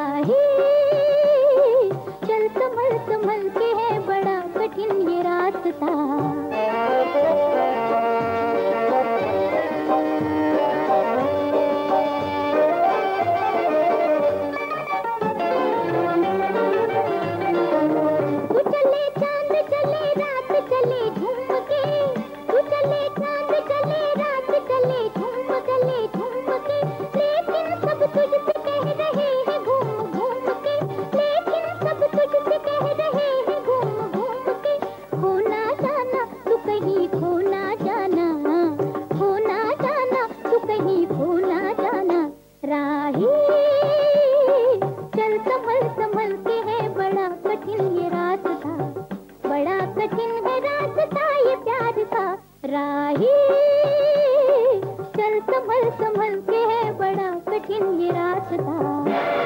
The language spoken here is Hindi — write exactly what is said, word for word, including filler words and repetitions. राही चल संभल संभल के है बड़ा कठिन ये रास्ता। तू चले चांद चले रात चले झूम के, तू चले चांद चले रात चले झूम चले झूम के, लेकिन सब तुझ पे कह रहे हैं घूम घूम के, लेकिन सब तुझ पे कह रहे हैं घूम घूम के। खो ना जाना तू कहीं, खो ना जाना, खो ना जाना तू कहीं, खो ना जाना। राही चल संभल संभल के है बड़ा कठिन ये रास्ता, बड़ा कठिन है रास्ता ये प्यार का। राही चल संभल संभल के है बड़ा कठिन ये रास्ता।